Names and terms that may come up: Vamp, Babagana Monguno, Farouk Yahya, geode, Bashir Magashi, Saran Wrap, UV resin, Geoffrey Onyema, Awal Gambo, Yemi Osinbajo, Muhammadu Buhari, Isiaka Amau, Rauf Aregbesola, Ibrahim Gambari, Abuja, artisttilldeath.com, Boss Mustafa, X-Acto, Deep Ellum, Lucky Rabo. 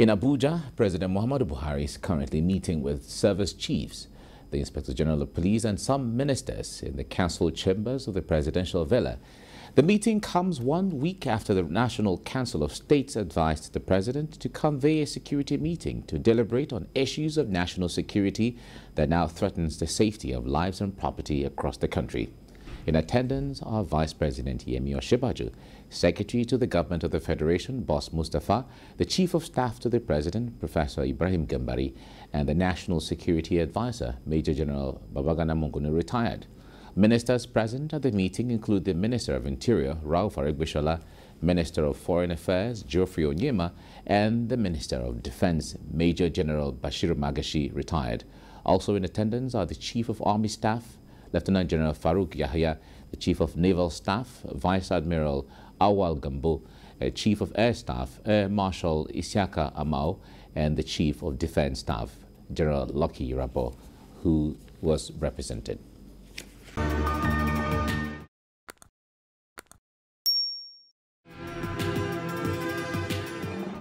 In Abuja, President Muhammadu Buhari is currently meeting with service chiefs, the Inspector General of Police and some ministers in the council chambers of the presidential villa. The meeting comes 1 week after the National Council of States advised the president to convene a security meeting to deliberate on issues of national security that now threatens the safety of lives and property across the country. In attendance are Vice President Yemi Osinbajo, Secretary to the Government of the Federation, Boss Mustafa, the Chief of Staff to the President, Professor Ibrahim Gambari, and the National Security Advisor, Major General Babagana Monguno, retired. Ministers present at the meeting include the Minister of Interior, Rauf Aregbesola, Minister of Foreign Affairs, Geoffrey Onyema, and the Minister of Defense, Major General Bashir Magashi, retired. Also in attendance are the Chief of Army Staff, Lieutenant General Farouk Yahya, the Chief of Naval Staff, Vice Admiral Awal Gambo, Chief of Air Staff, Air Marshal Isiaka Amau, and the Chief of Defense Staff, General Lucky Rabo, who was represented.